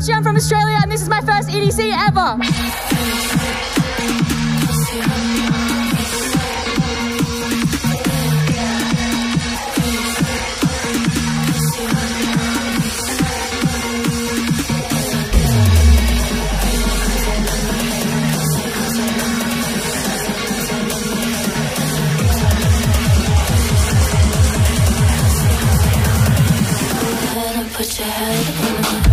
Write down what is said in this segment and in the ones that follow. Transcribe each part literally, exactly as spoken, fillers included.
Archie, I'm from Australia, and this is my first E D C ever. Put your head on.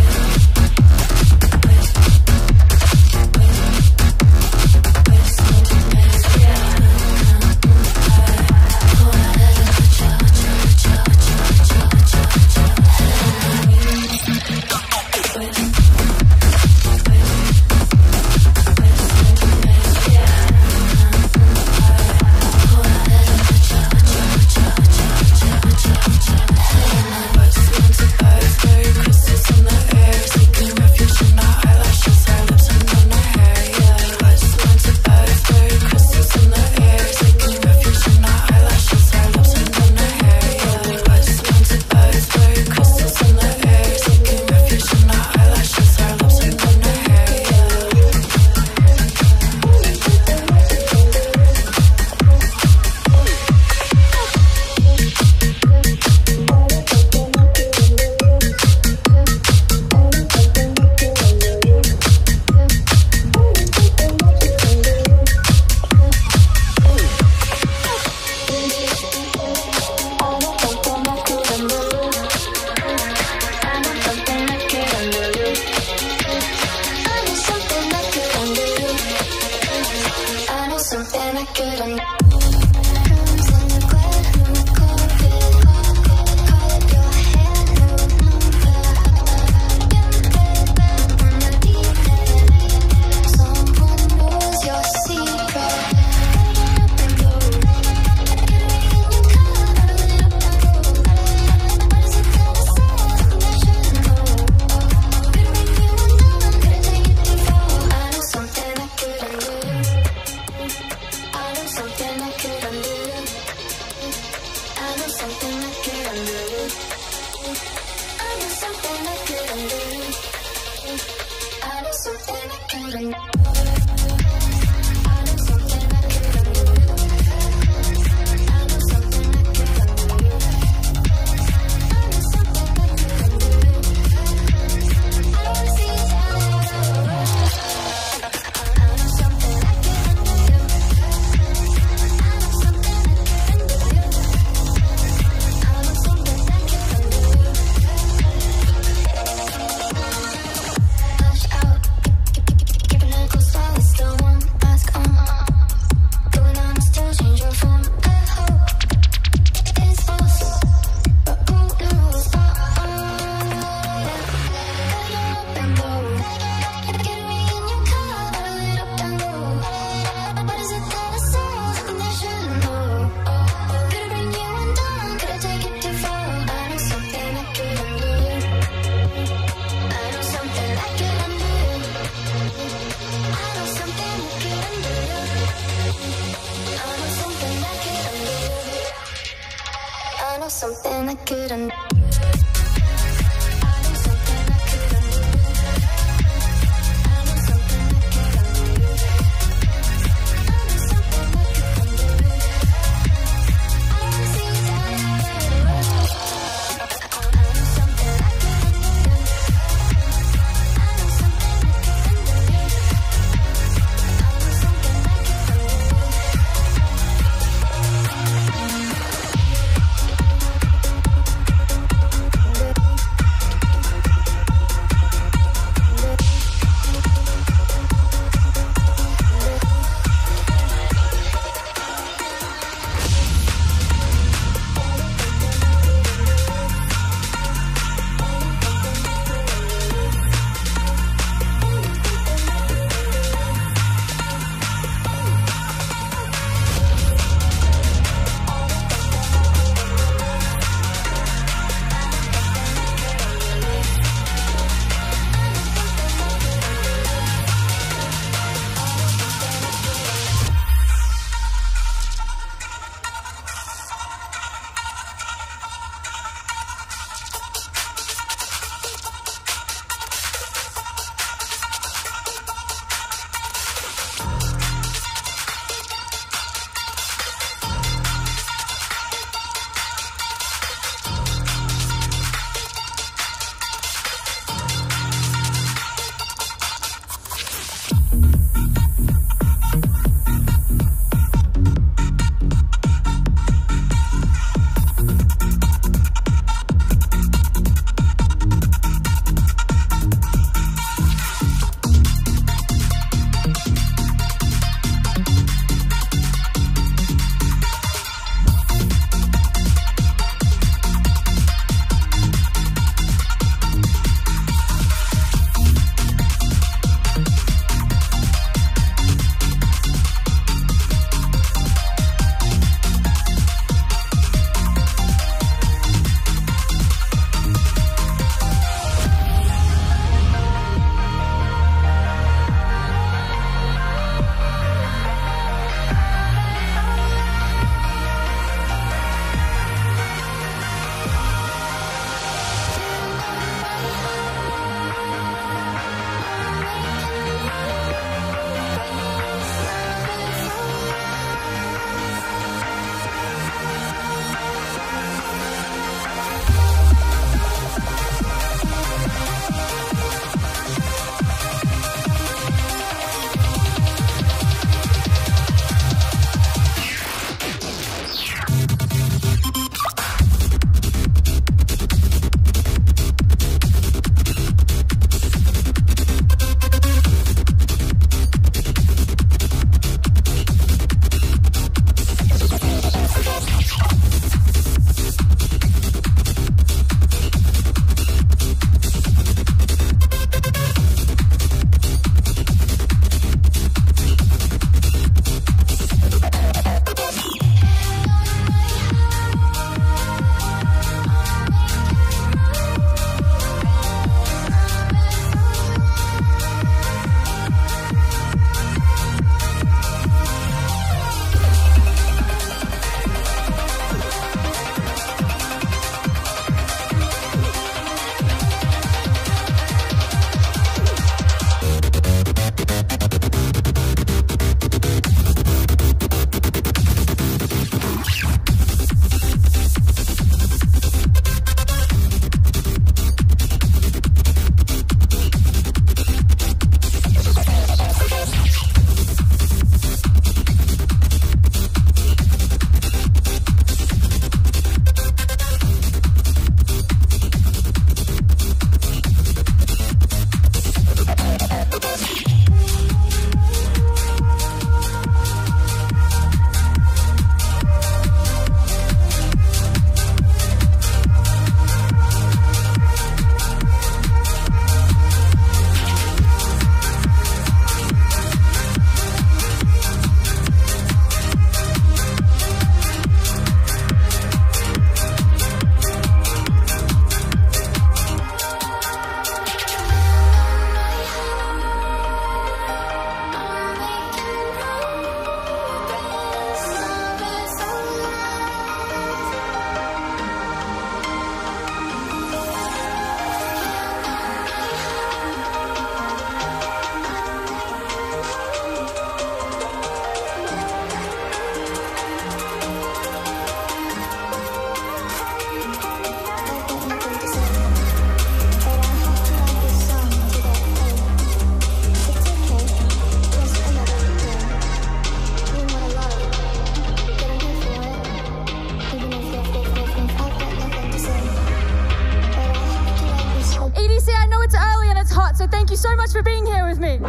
that's hot, so thank you so much for being here with me.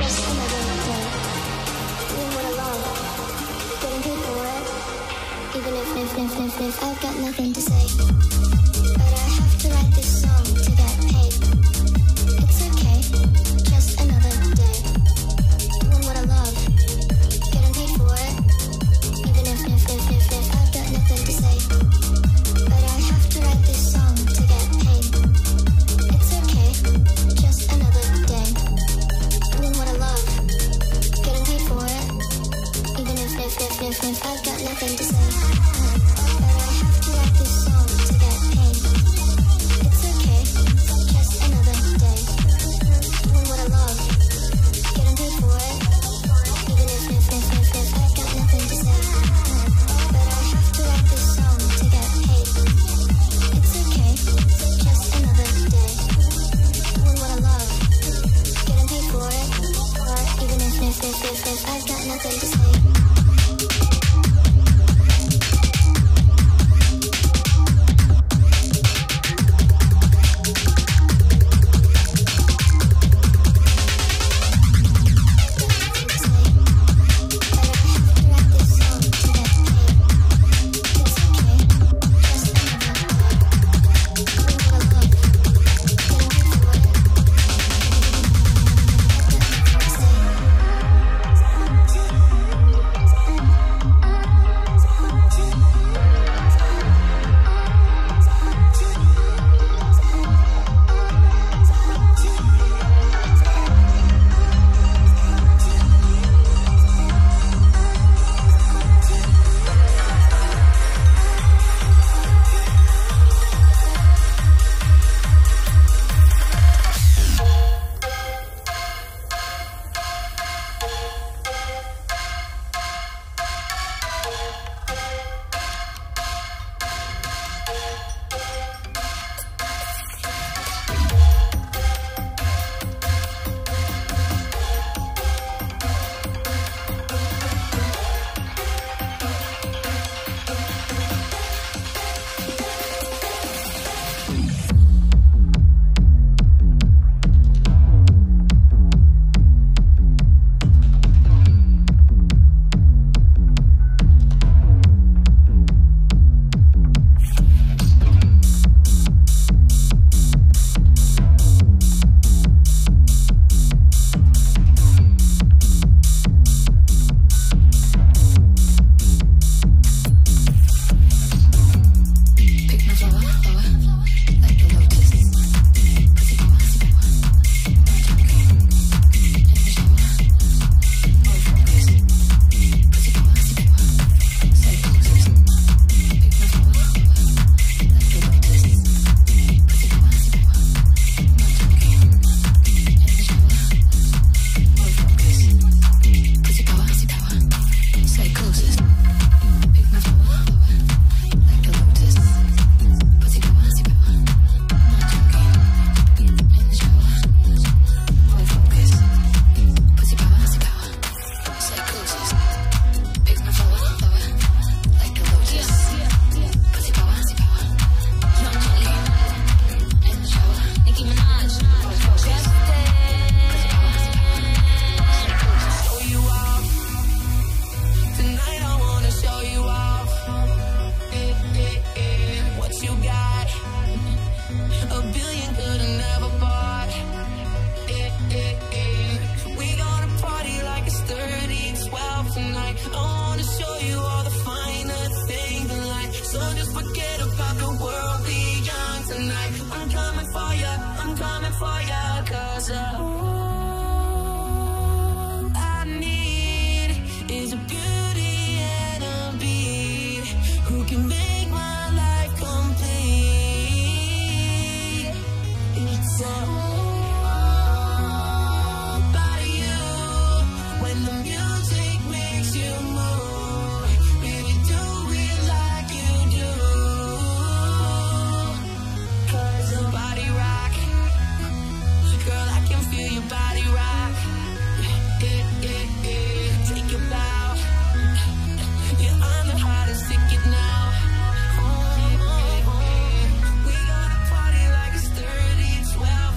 I've got nothing to say, but I have to write this song to get paid. It's okay, just another day. Doing what I love, getting paid for it. Even if, if, if, if, if I've got nothing to say, but I have to write this song to get paid. It's okay, just another day. Doing what I love, getting paid for it. Even if, if, if, if, if I've got nothing to say. I've got nothing to say.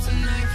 Tonight.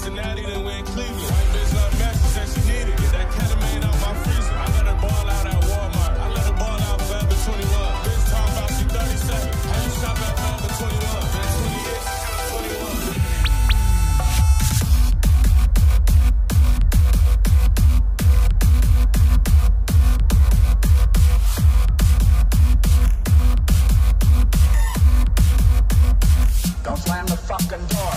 Cincinnati, then we in Cleveland. White bitch love matches and she need it. Get that ketamine out my freezer. I let her ball out at Walmart. I let her ball out forever twenty-one. Bitch talking about she thirty-seven. How you shop at forever twenty-one? Door.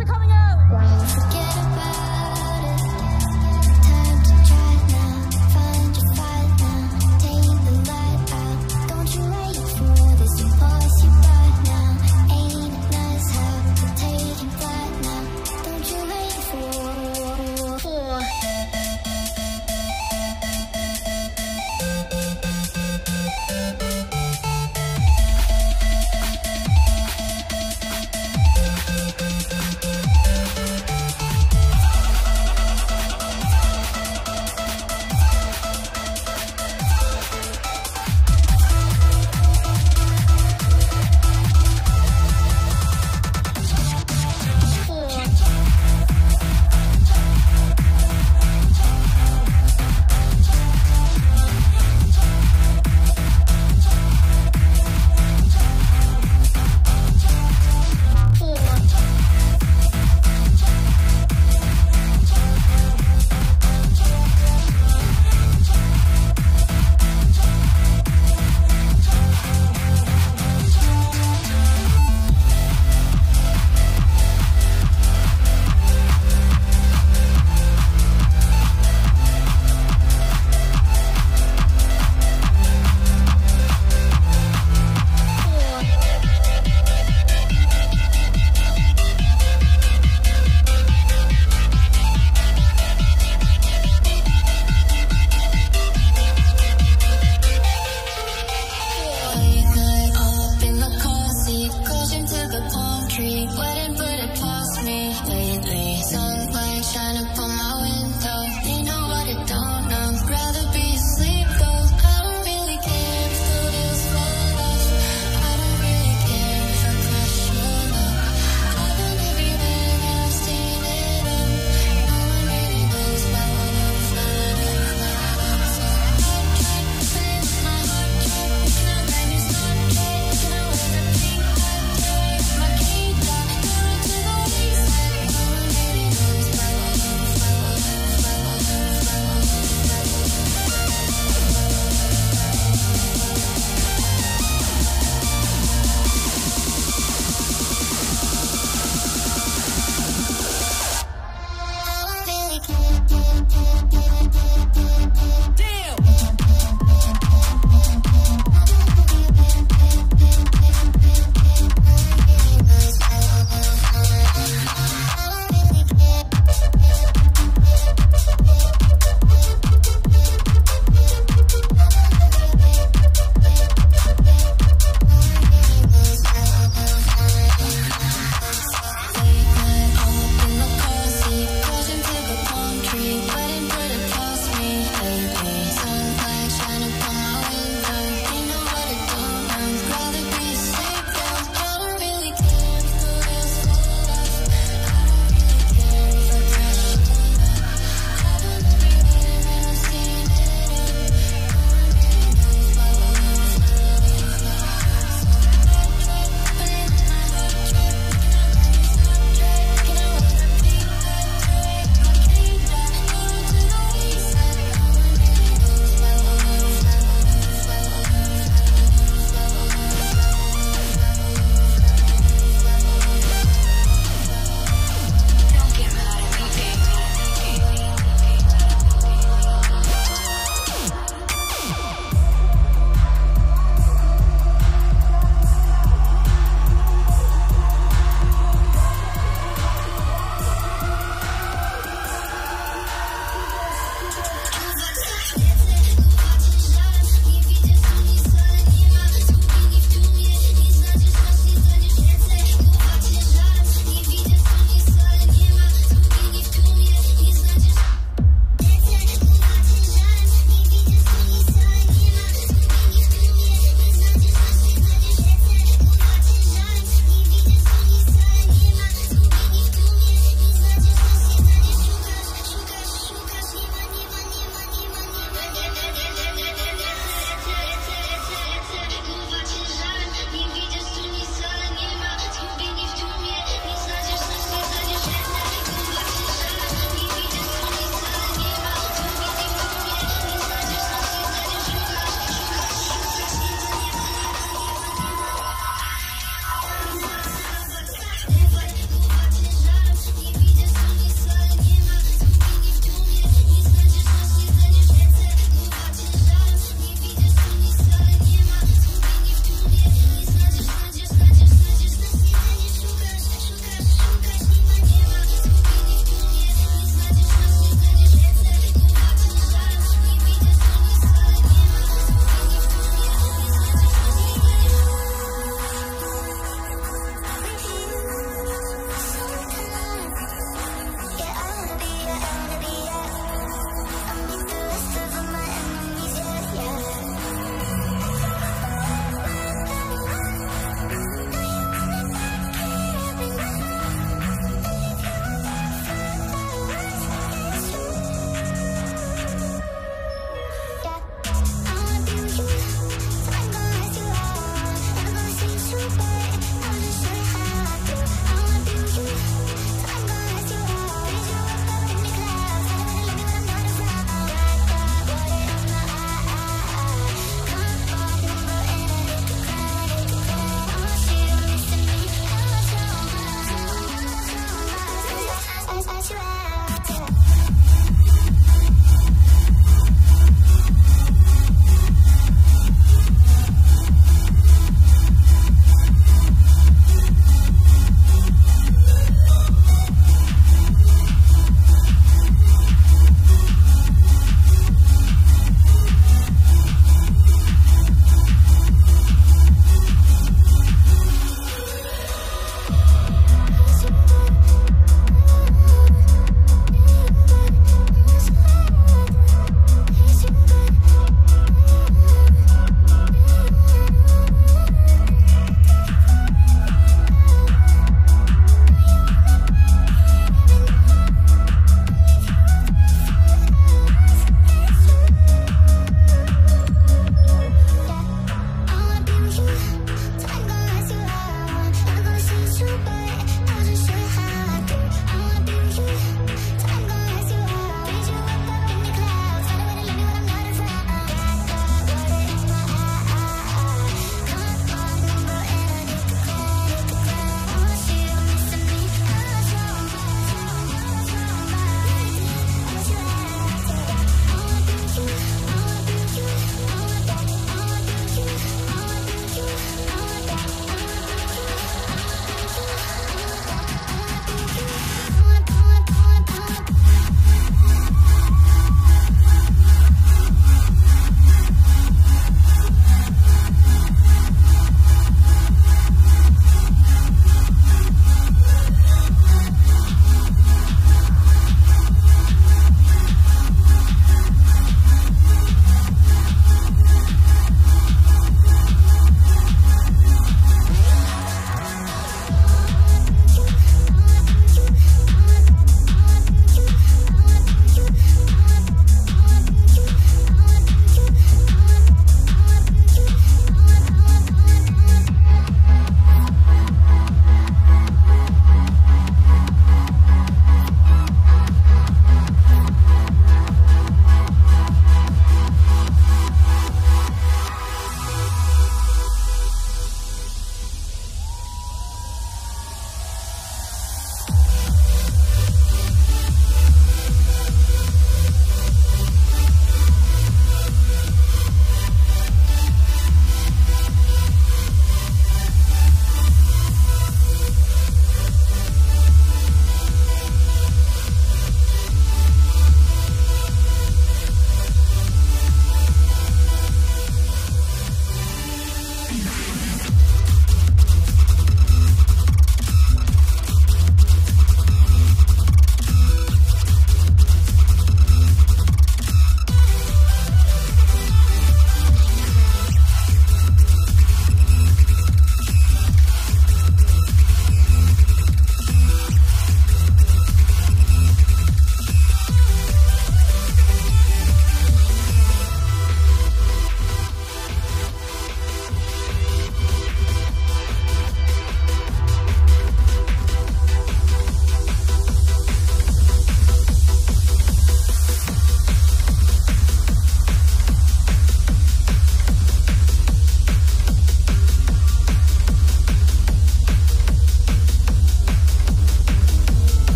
for coming out. What?